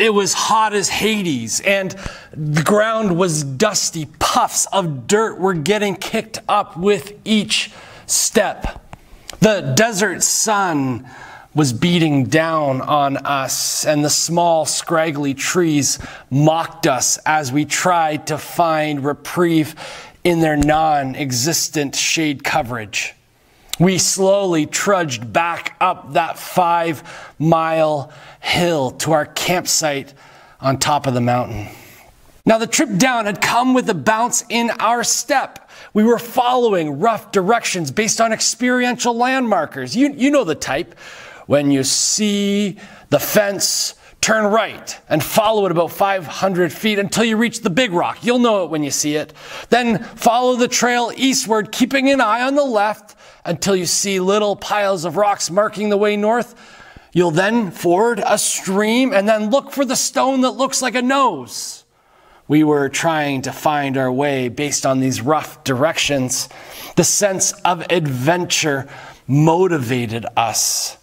It was hot as Hades, and the ground was dusty. Puffs of dirt were getting kicked up with each step. The desert sun was beating down on us, and the small, scraggly trees mocked us as we tried to find reprieve in their non-existent shade coverage. We slowly trudged back up that 5-mile hill to our campsite on top of the mountain. Now, the trip down had come with a bounce in our step. We were following rough directions based on experiential landmarkers. You know the type. When you see the fence, turn right and follow it about 500 feet until you reach the big rock. You'll know it when you see it. Then follow the trail eastward, keeping an eye on the left until you see little piles of rocks marking the way north. You'll then ford a stream and then look for the stone that looks like a nose. We were trying to find our way based on these rough directions. The sense of adventure motivated us.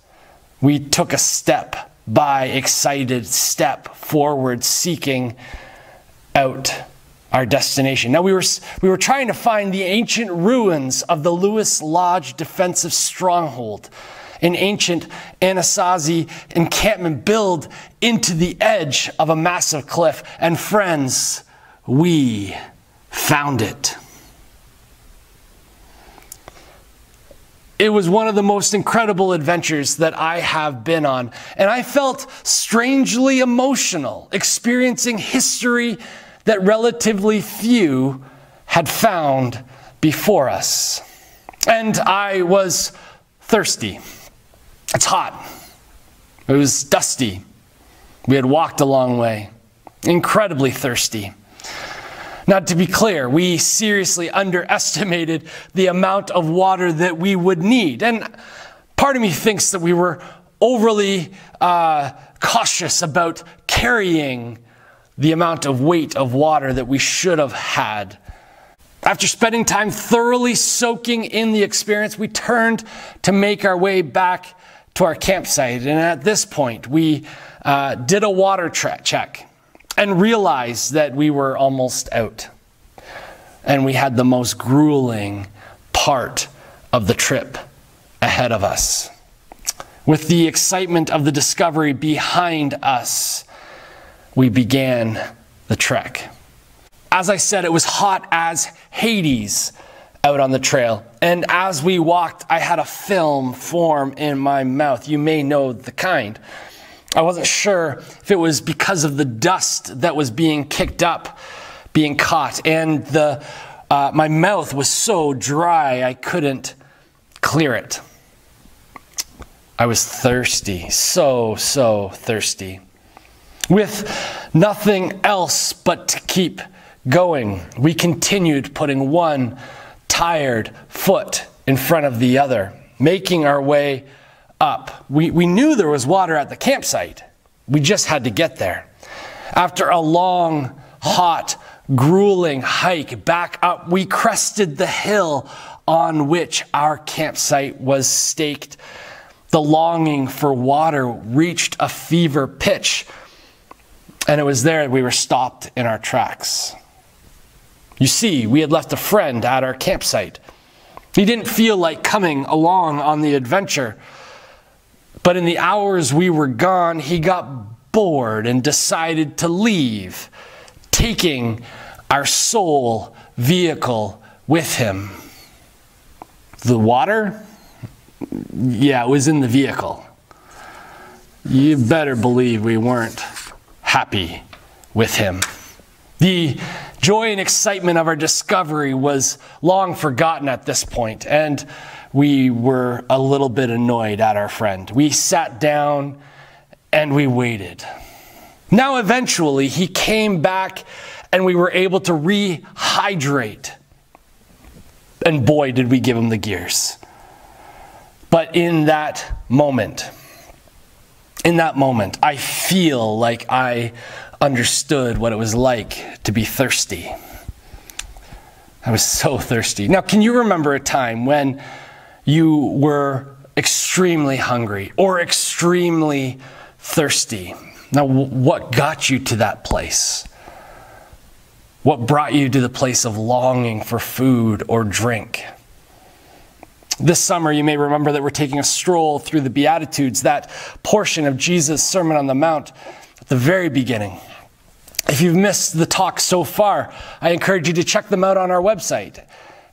We took a step by excited step forward, seeking out our destination. Now, we were trying to find the ancient ruins of the Lewis Lodge defensive stronghold, an ancient Anasazi encampment built into the edge of a massive cliff. And friends, we found it. It was one of the most incredible adventures that I have been on, and I felt strangely emotional, experiencing history that relatively few had found before us. And I was thirsty. It's hot. It was dusty. We had walked a long way. Incredibly thirsty. Now, to be clear, we seriously underestimated the amount of water that we would need. And part of me thinks that we were overly cautious about carrying the amount of weight of water that we should have had. After spending time thoroughly soaking in the experience, we turned to make our way back to our campsite. And at this point, we did a water check. And realized that we were almost out. And we had the most grueling part of the trip ahead of us. With the excitement of the discovery behind us, we began the trek. As I said, it was hot as Hades out on the trail. And as we walked, I had a film form in my mouth. You may know the kind. I wasn't sure if it was because of the dust that was being kicked up, being caught, and my mouth was so dry I couldn't clear it. I was thirsty, so thirsty, with nothing else but to keep going. We continued putting one tired foot in front of the other, making our way up. We knew there was water at the campsite. We just had to get there. After a long, hot, grueling hike back up, we crested the hill on which our campsite was staked. The longing for water reached a fever pitch, and it was there we were stopped in our tracks. You see, we had left a friend at our campsite. He didn't feel like coming along on the adventure. But in the hours we were gone, he got bored and decided to leave, taking our sole vehicle with him. The water? Yeah, it was in the vehicle. You better believe we weren't happy with him. The joy and excitement of our discovery was long forgotten at this point, and we were a little bit annoyed at our friend. We sat down and we waited. Now eventually he came back and we were able to rehydrate. And boy, did we give him the gears. But in that moment, I feel like I understood what it was like to be thirsty. I was so thirsty. Now, can you remember a time when you were extremely hungry or extremely thirsty? Now, what got you to that place? What brought you to the place of longing for food or drink? This summer, you may remember that we're taking a stroll through the Beatitudes, that portion of Jesus' Sermon on the Mount at the very beginning. If you've missed the talk so far, I encourage you to check them out on our website,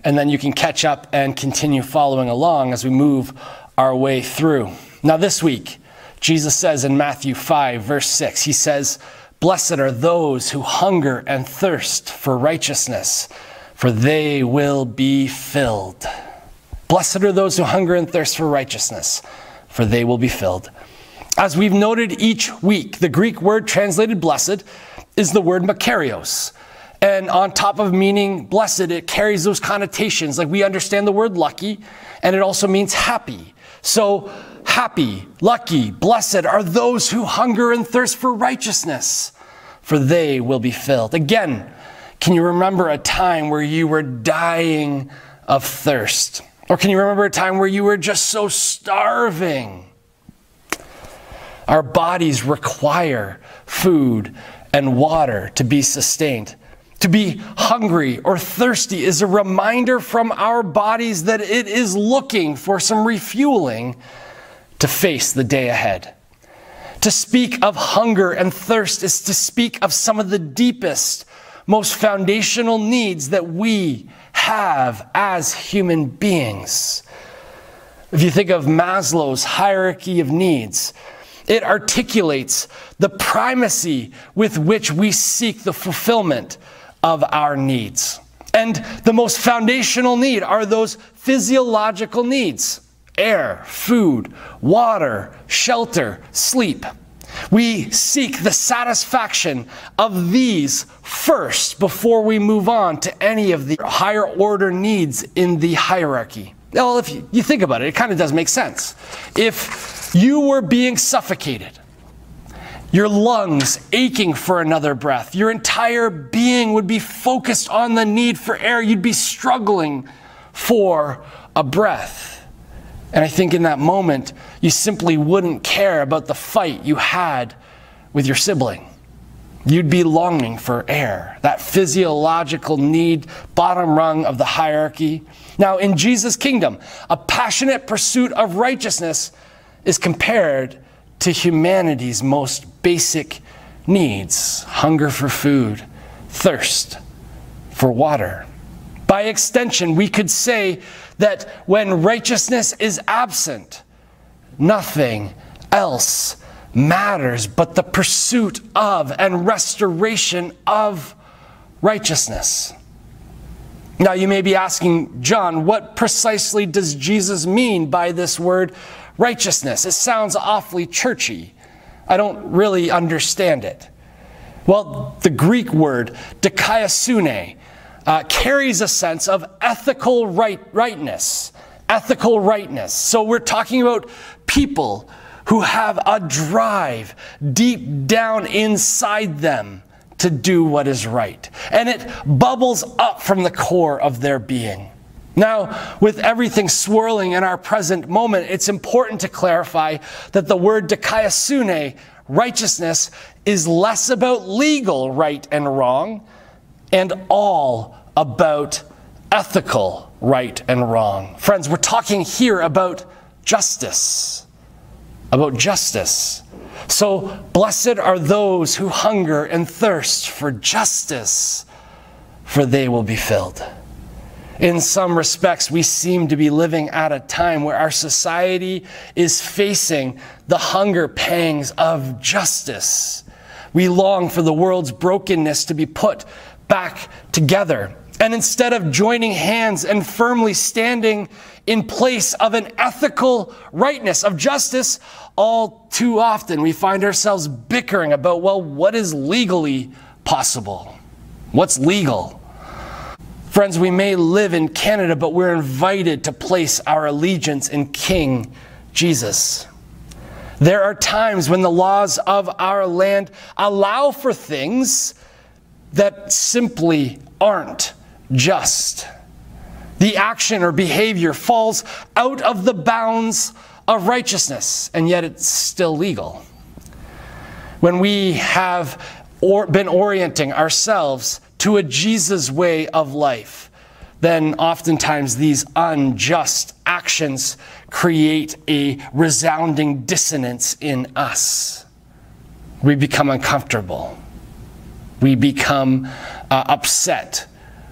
and then you can catch up and continue following along as we move our way through. Now this week, Jesus says in Matthew 5, verse 6, he says, "Blessed are those who hunger and thirst for righteousness, for they will be filled." Blessed are those who hunger and thirst for righteousness, for they will be filled. As we've noted each week, the Greek word translated blessed is the word makarios. And on top of meaning blessed, it carries those connotations. Like we understand the word lucky, and it also means happy. So happy, lucky, blessed are those who hunger and thirst for righteousness, for they will be filled. Again, can you remember a time where you were dying of thirst? Or can you remember a time where you were just so starving? Our bodies require food and water to be sustained. To be hungry or thirsty is a reminder from our bodies that it is looking for some refueling to face the day ahead. To speak of hunger and thirst is to speak of some of the deepest, most foundational needs that we have as human beings. If you think of Maslow's hierarchy of needs, it articulates the primacy with which we seek the fulfillment of our needs. And the most foundational need are those physiological needs: air, food, water, shelter, sleep. We seek the satisfaction of these first before we move on to any of the higher order needs in the hierarchy. Well, if you think about it, it kind of does make sense. If you were being suffocated, your lungs aching for another breath, your entire being would be focused on the need for air. You'd be struggling for a breath. And I think in that moment, you simply wouldn't care about the fight you had with your sibling. You'd be longing for air, that physiological need, bottom rung of the hierarchy. Now, in Jesus' kingdom, a passionate pursuit of righteousness is compared to humanity's most basic needs: hunger for food, thirst for water. By extension, we could say that when righteousness is absent, nothing else matters but the pursuit of and restoration of righteousness. Now you may be asking, John, what precisely does Jesus mean by this word righteousness? It sounds awfully churchy. I don't really understand it. Well, the Greek word dikaiosune carries a sense of ethical rightness. Ethical rightness. So we're talking about people who have a drive deep down inside them to do what is right. And it bubbles up from the core of their being. Now, with everything swirling in our present moment, it's important to clarify that the word dikaiosune, righteousness, is less about legal right and wrong and all about ethical right and wrong. Friends, we're talking here about justice. About justice. So blessed are those who hunger and thirst for justice, for they will be filled. In some respects, we seem to be living at a time where our society is facing the hunger pangs of justice. We long for the world's brokenness to be put back together. And instead of joining hands and firmly standing in place of an ethical rightness, of justice, all too often we find ourselves bickering about, well, what is legally possible? What's legal? Friends, we may live in Canada, but we're invited to place our allegiance in King Jesus. There are times when the laws of our land allow for things that simply aren't just. The action or behavior falls out of the bounds of righteousness, and yet it's still legal. When we have been orienting ourselves to a Jesus way of life, then oftentimes these unjust actions create a resounding dissonance in us. We become uncomfortable. We become upset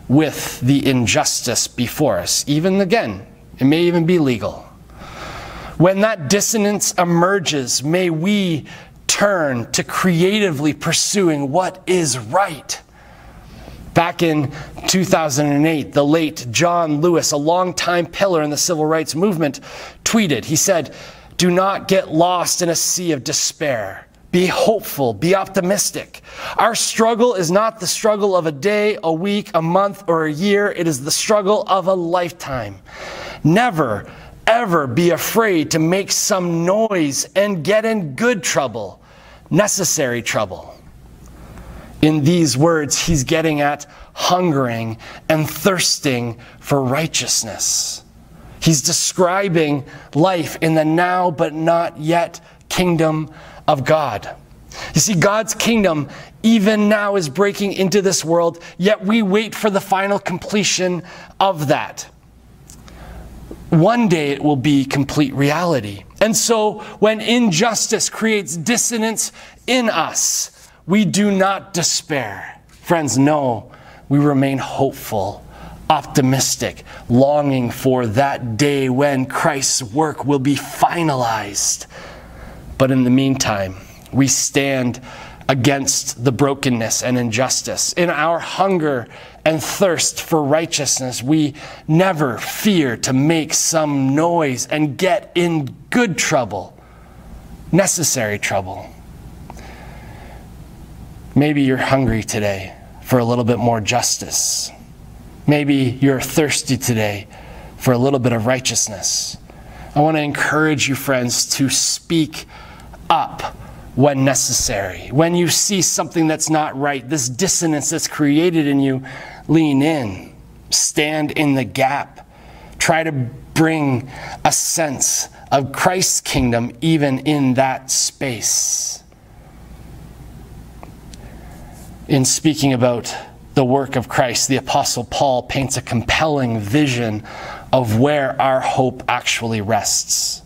with the injustice before us. Even again, it may even be legal. When that dissonance emerges, may we turn to creatively pursuing what is right. Back in 2008, the late John Lewis, a longtime pillar in the civil rights movement, tweeted, he said, "Do not get lost in a sea of despair. Be hopeful, be optimistic. Our struggle is not the struggle of a day, a week, a month, or a year. It is the struggle of a lifetime. Never, ever be afraid to make some noise and get in good trouble, necessary trouble." In these words, he's getting at hungering and thirsting for righteousness. He's describing life in the now but not yet kingdom of God. You see, God's kingdom even now is breaking into this world, yet we wait for the final completion of that. One day it will be complete reality. And so when injustice creates dissonance in us, we do not despair. Friends, no, we remain hopeful, optimistic, longing for that day when Christ's work will be finalized. But in the meantime, we stand against the brokenness and injustice. In our hunger and thirst for righteousness, we never fear to make some noise and get in good trouble, necessary trouble. Maybe you're hungry today for a little bit more justice. Maybe you're thirsty today for a little bit of righteousness. I want to encourage you, friends, to speak up when necessary. When you see something that's not right, this dissonance that's created in you, lean in. Stand in the gap. Try to bring a sense of Christ's kingdom even in that space. In speaking about the work of Christ, the Apostle Paul paints a compelling vision of where our hope actually rests.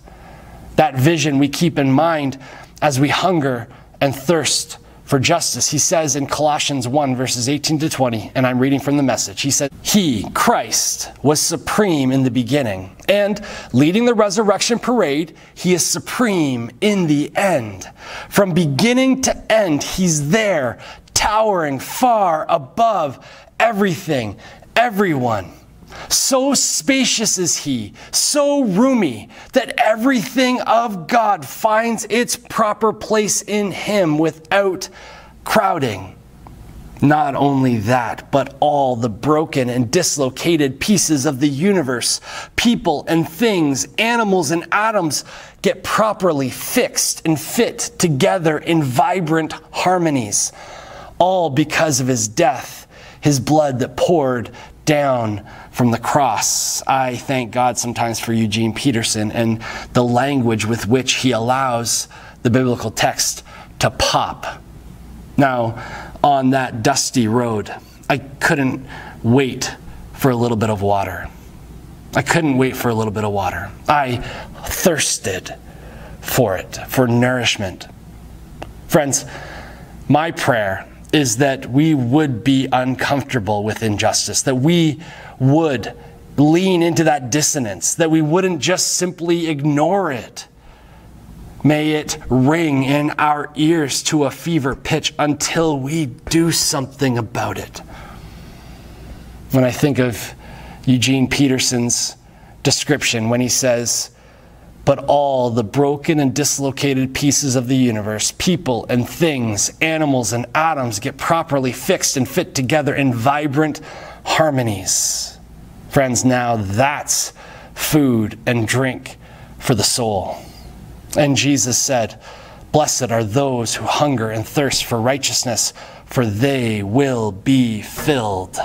That vision we keep in mind as we hunger and thirst for justice. He says in Colossians 1, verses 18 to 20, and I'm reading from the Message, he said, "He, Christ, was supreme in the beginning, and leading the resurrection parade, he is supreme in the end. From beginning to end, he's there, towering far above everything, everyone. So spacious is he, so roomy, that everything of God finds its proper place in him without crowding. Not only that, but all the broken and dislocated pieces of the universe, people and things, animals and atoms, get properly fixed and fit together in vibrant harmonies, all because of his death, his blood that poured down from the cross." I thank God sometimes for Eugene Peterson and the language with which he allows the biblical text to pop. Now, on that dusty road, I couldn't wait for a little bit of water. I couldn't wait for a little bit of water. I thirsted for it, for nourishment. Friends, my prayer is that we would be uncomfortable with injustice, that we would lean into that dissonance, that we wouldn't just simply ignore it. May it ring in our ears to a fever pitch until we do something about it. When I think of Eugene Peterson's description when he says, "But all the broken and dislocated pieces of the universe, people and things, animals and atoms, get properly fixed and fit together in vibrant harmonies." Friends, now that's food and drink for the soul. And Jesus said, "Blessed are those who hunger and thirst for righteousness, for they will be filled."